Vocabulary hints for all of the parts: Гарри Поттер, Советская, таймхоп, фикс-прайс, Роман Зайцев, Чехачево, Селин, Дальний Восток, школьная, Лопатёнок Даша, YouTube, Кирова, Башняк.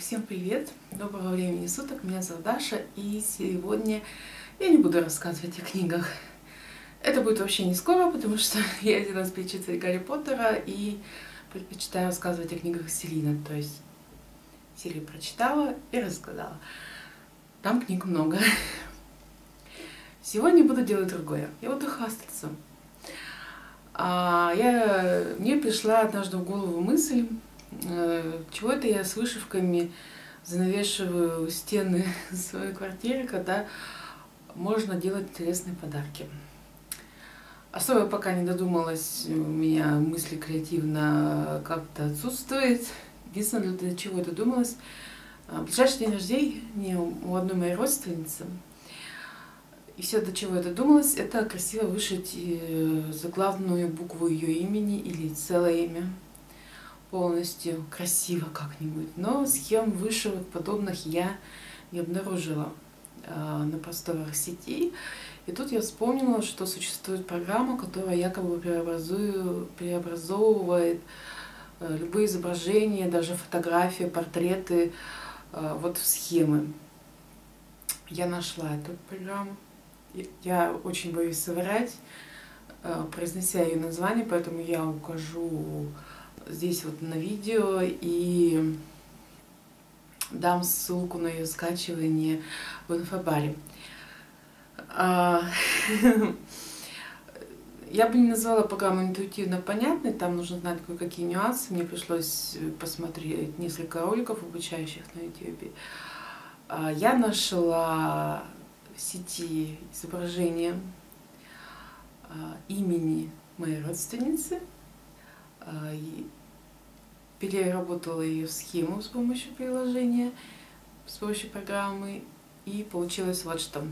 Всем привет! Доброго времени суток! Меня зовут Даша, и сегодня я не буду рассказывать о книгах. Это будет вообще не скоро, потому что я один раз причитаю Гарри Поттера и предпочитаю рассказывать о книгах Селина. То есть серию прочитала и рассказала. Там книг много. Сегодня буду делать другое. Я буду хвастаться. Мне пришла однажды в голову мысль, чего это я с вышивками занавешиваю стены своей квартиры, когда можно делать интересные подарки. Особо пока не додумалась, у меня мысли креативно как-то отсутствует. Единственное, для чего я додумалась, в ближайший день рождения у одной моей родственницы. И все, до чего я додумалась, это красиво вышить заглавную букву ее имени или целое имя. Полностью красиво как-нибудь, но схем вышивок подобных я не обнаружила на просторах сети. И тут я вспомнила, что существует программа, которая якобы преобразовывает любые изображения, даже фотографии, портреты вот в схемы. Я нашла эту программу. Я очень боюсь соврать, произнося ее название, поэтому я укажу здесь вот на видео и дам ссылку на ее скачивание в инфобаре. Я бы не назвала программу интуитивно понятной, там нужно знать кое-какие нюансы. Мне пришлось посмотреть несколько роликов, обучающих на YouTube. Я нашла в сети изображение имени моей родственницы. Переработала ее схему с помощью приложения, с помощью программы, и получилось вот что.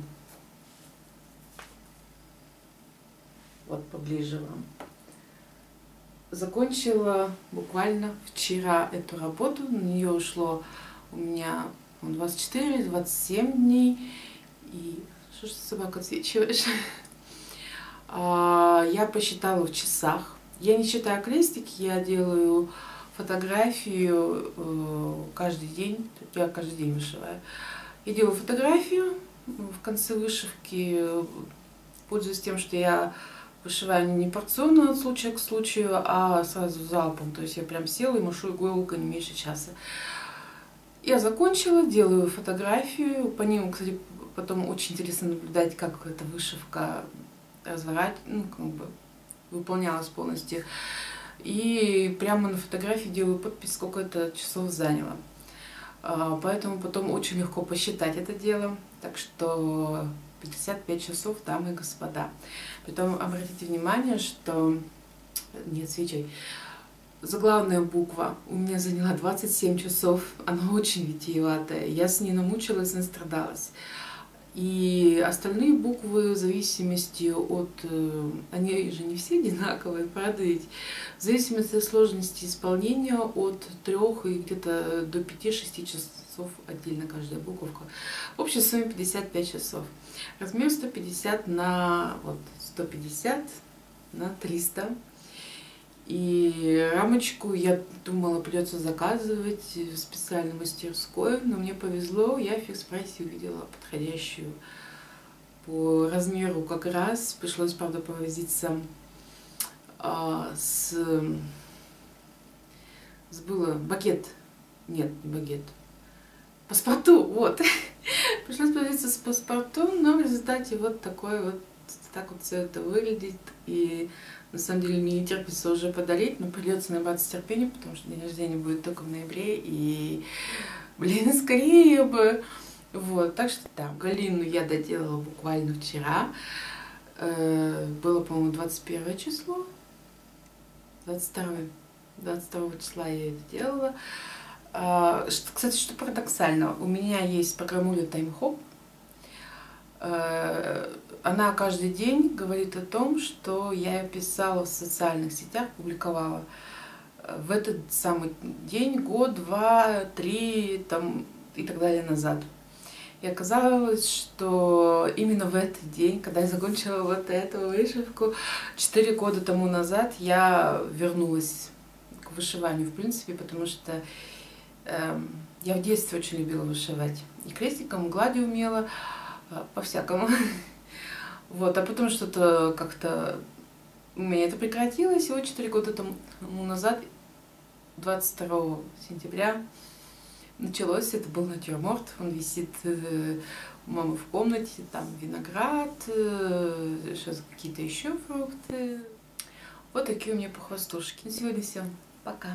Вот поближе вам. Закончила буквально вчера эту работу, на нее ушло у меня 24-27 дней, и что ж ты, собака, отсвечиваешь? Я посчитала в часах. Я не считаю крестики, я делаю фотографию каждый день. Я каждый день вышиваю. Я делаю фотографию в конце вышивки, пользуясь тем, что я вышиваю не порционно от случая к случаю, а сразу залпом. То есть я прям села и машу иголкой не меньше часа. Я закончила, делаю фотографию. По ним, кстати, потом очень интересно наблюдать, как эта вышивка выполнялась полностью, и прямо на фотографии делаю подпись, сколько это часов заняло, поэтому потом очень легко посчитать это дело. Так что 55 часов, дамы и господа. Потом обратите внимание, что нет свечей. Заглавная буква у меня заняла 27 часов, она очень витиеватая, я с ней намучилась, настрадалась. И остальные буквы, в зависимости от... Они же не все одинаковые, правда ведь? В зависимости от сложности исполнения, от 3 и где-то до 5-6 часов отдельно каждая буковка. В общей сумме 55 часов. Размер 150 на 300. И рамочку, я думала, придется заказывать в специальной мастерской, но мне повезло, я в фикс-прайсе увидела подходящую по размеру как раз. Пришлось, правда, повозиться паспорту, вот. Пришлось повозиться с паспортом, но в результате вот такой вот. Так вот все это выглядит, и на самом деле не терпится уже подарить, но придется набраться терпения, потому что день рождения будет только в ноябре, и, блин, скорее бы. Вот, так что да, Галину я доделала буквально вчера, было, по-моему, 21 число, 22 числа я это делала. Кстати, что парадоксально, у меня есть программуля «Таймхоп». Она каждый день говорит о том, что я писала в социальных сетях, публиковала в этот самый день, год, два, три там, и так далее назад. И оказалось, что именно в этот день, когда я закончила вот эту вышивку, 4 года тому назад, я вернулась к вышиванию, в принципе, потому что Я в детстве очень любила вышивать. И крестиком, и гладью умела, по-всякому. Вот, а потом что-то как-то у меня это прекратилось, всего 4 года тому назад, 22 сентября, началось, это был натюрморт, он висит у мамы в комнате, там виноград, сейчас какие-то еще фрукты. Вот такие у меня похвастушки. На сегодня все. Пока.